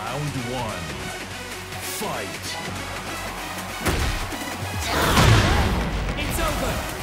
Round one. Fight. It's over.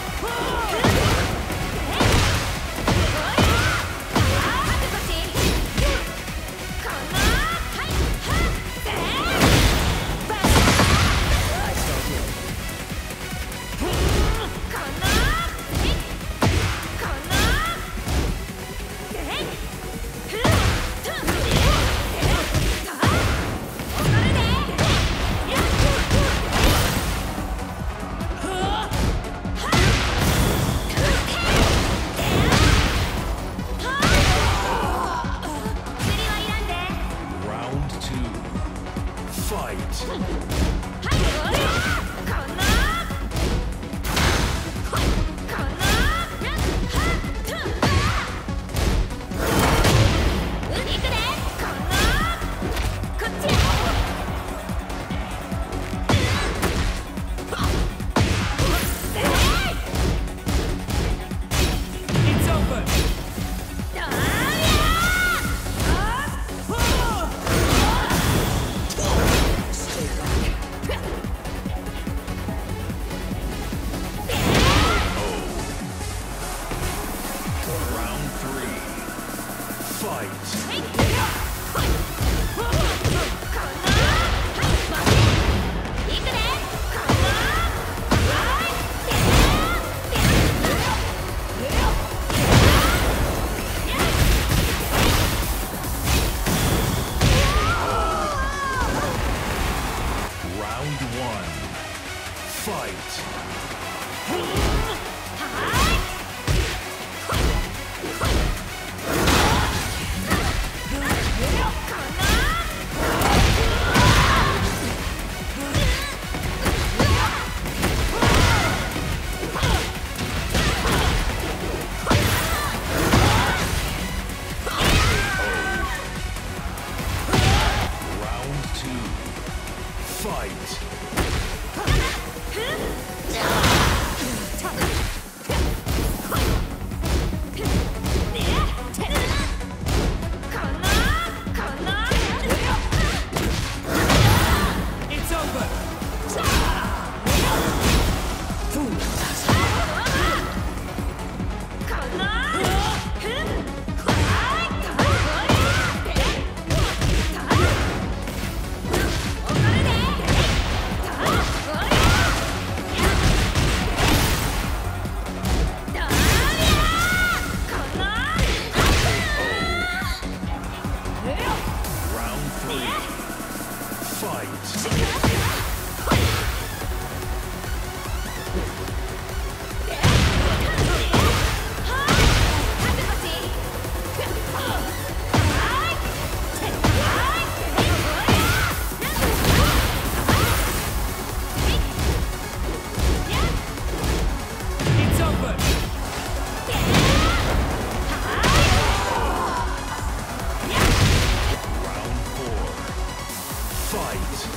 Fight!